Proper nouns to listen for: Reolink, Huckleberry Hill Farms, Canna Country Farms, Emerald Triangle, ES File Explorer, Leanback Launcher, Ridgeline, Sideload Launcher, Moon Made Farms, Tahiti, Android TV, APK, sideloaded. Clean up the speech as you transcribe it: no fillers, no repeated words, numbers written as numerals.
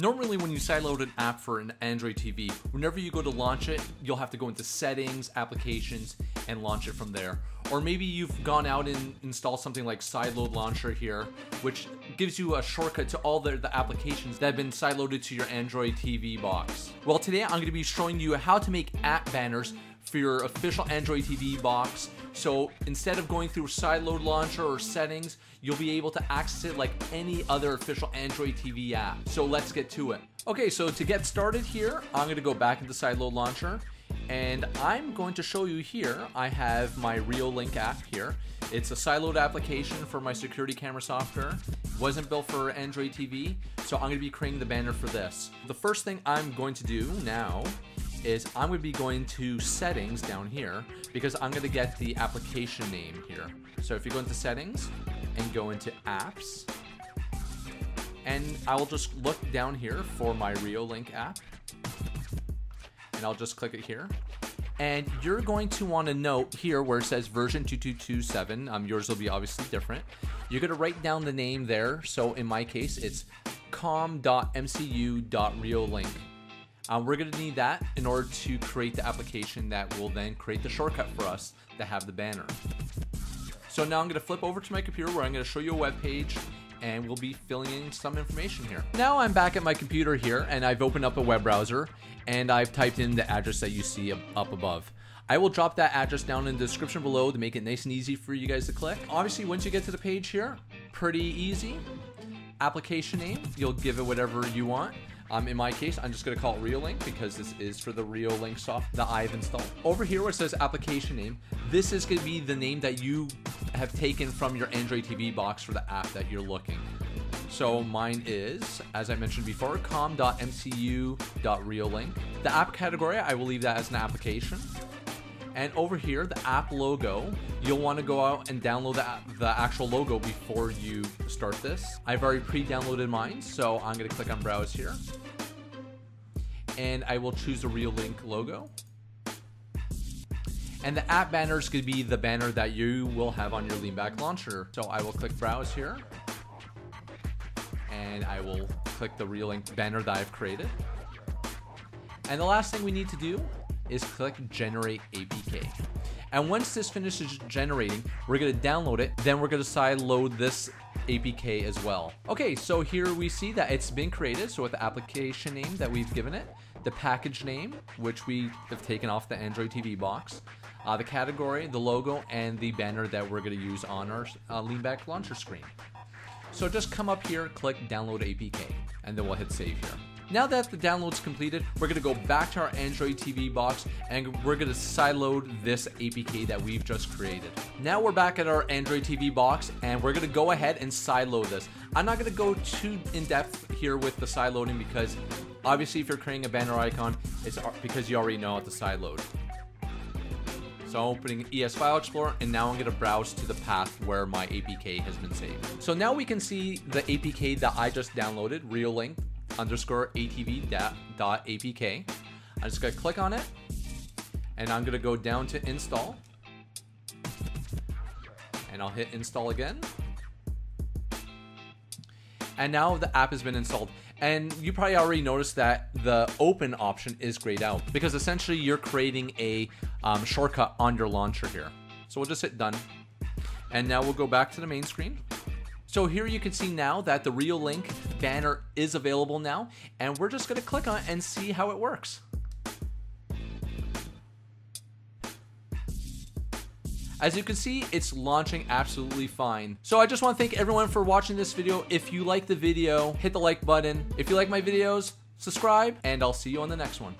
Normally when you sideload an app for an Android TV, whenever you go to launch it, you'll have to go into settings, applications, and launch it from there. Or maybe you've gone out and installed something like Sideload Launcher here, which gives you a shortcut to all the applications that have been sideloaded to your Android TV box. Well, today I'm going to be showing you how to make app banners for your official Android TV box. So instead of going through Sideload Launcher or settings, you'll be able to access it like any other official Android TV app. So let's get to it. Okay, so to get started here, I'm gonna go back into Sideload Launcher, and I'm going to show you here, I have my Reolink app here. It's a sideload application for my security camera software. It wasn't built for Android TV, so I'm gonna be creating the banner for this. The first thing I'm going to do now is I'm going to be going to settings down here because I'm going to get the application name here. So if you go into settings and go into apps, and I will just look down here for my Reolink app, and I'll just click it here. And you're going to want to note here where it says version 2227, yours will be obviously different. You're going to write down the name there. So in my case, it's com.mcu.reolink. We're going to need that in order to create the application that will then create the shortcut for us to have the banner. So now I'm going to flip over to my computer where I'm going to show you a web page, and we'll be filling in some information here. Now I'm back at my computer here, and I've opened up a web browser, and I've typed in the address that you see up above. I will drop that address down in the description below to make it nice and easy for you guys to click. Obviously, once you get to the page here, pretty easy. Application name, you'll give it whatever you want. In my case, I'm just going to call it Reolink because this is for the Reolink software that I've installed. Over here where it says application name, this is going to be the name that you have taken from your Android TV box for the app that you're looking. So mine is, as I mentioned before, com.mcu.reolink. The app category, I will leave that as an application. And over here, the app logo, you'll want to go out and download the actual logo before you start this. I've already pre-downloaded mine, so I'm going to click on Browse here. And I will choose the Reolink logo. And the app banner is going to be the banner that you will have on your Leanback launcher. So I will click Browse here. And I will click the Reolink banner that I've created. And the last thing we need to do is click Generate APK. And once this finishes generating, we're gonna download it, then we're gonna sideload this APK as well. Okay, so here we see that it's been created, so with the application name that we've given it, the package name, which we have taken off the Android TV box, the category, the logo, and the banner that we're gonna use on our Leanback launcher screen. So just come up here, click Download APK, and then we'll hit Save here. Now that the download's completed, we're going to go back to our Android TV box, and we're going to sideload this APK that we've just created. Now we're back at our Android TV box, and we're going to go ahead and sideload this. I'm not going to go too in-depth here with the sideloading because obviously if you're creating a banner icon, it's because you already know how to sideload. So I'm opening ES File Explorer, and now I'm going to browse to the path where my APK has been saved. So now we can see the APK that I just downloaded, Reolink _atv.apk. I'm just gonna click on it, and I'm gonna go down to install, and I'll hit install again. And now the app has been installed. And you probably already noticed that the open option is grayed out because essentially you're creating a shortcut on your launcher here. So we'll just hit done, and now we'll go back to the main screen. So here you can see now that the Reolink banner is available now, and we're just going to click on it and see how it works. As you can see, it's launching absolutely fine. So I just want to thank everyone for watching this video. If you like the video, hit the like button. If you like my videos, subscribe, and I'll see you on the next one.